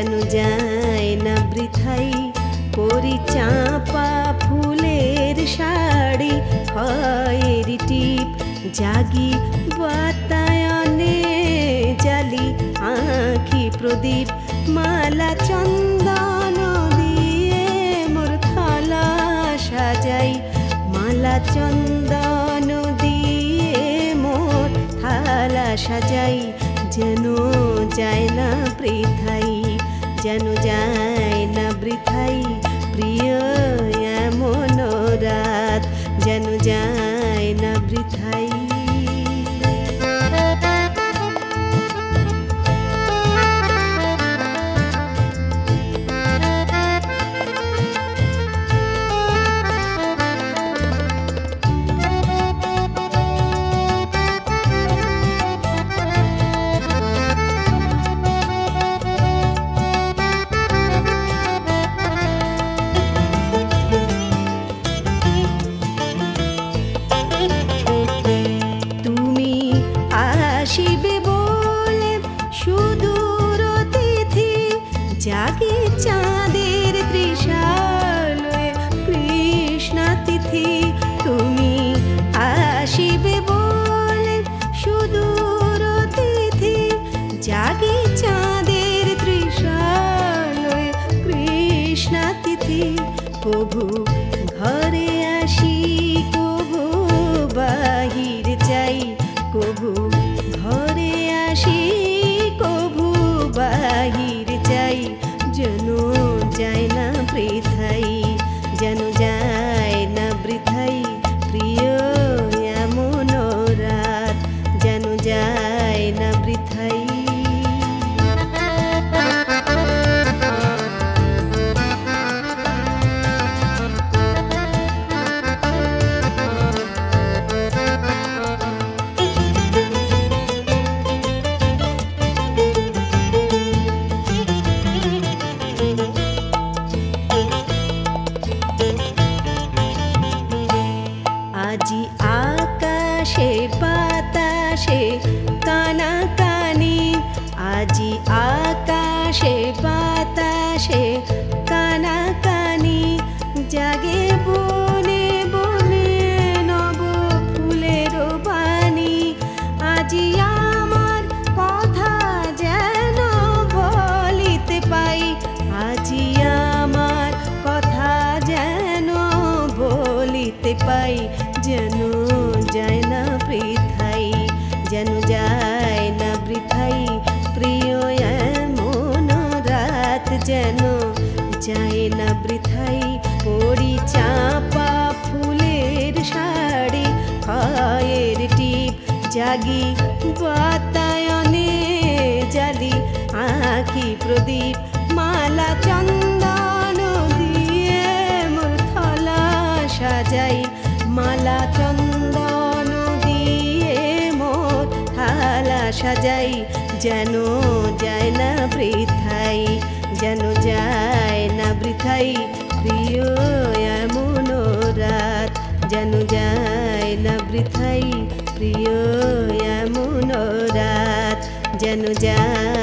যেন যায় না বৃথাই পরি চাঁপা ফুলের শাড়ি খয়েরি টিপ জাগি বাতায়নে জালি আঁখি প্রদীপ মালা চন্দন দিয়ে মোর থালা সাজাই মালা চন্দন দিয়ে মোর থালা সাজাই जनो जाए ना पृथाई जनो जाए ना पृथाई प्रिय एमन रात जनो जाए ना पृथाई जागे चाँदेर त्रिशालय कृष्णा तिथि तुमी आशिबे बोले सुदूर तिथि जागे चाँदेर त्रिशालय कृष्णा तिथि प्रभु घरे आसि कबु बाहिर जाई कबु घरे आसि कबु बाहिर जनो जाए ना पृथाई जनो जाए ना पृथाई प्रिय एमन रात जनो जाए ना पृथाई आजी आकाशे बाताशे काना कानी आजी आकाशे बाताशे काना कानी जागे बोने बोने नव फुलेर बानी आजी आमार कथा जेन बोलिते पाई आजी आमार कथा जेन बोलिते पाई जनो जाए ना पृथाई जनो जाए ना पृथाई प्रिय एमन रात जनो जाए ना पृथाई पोड़ी चापा फुलेर शाड़ी खयेर टीप जागी बातायने जाली आँखी प्रदीप माला चंदन दिए मोर थला सजाई माला चंदन दिए मोर थाला सजाई जनो जाए ना पृथाई जनो जाए ना पृथाई प्रिय एमन रात जनो जाए ना पृथाई प्रिय एमन रात जनो जाए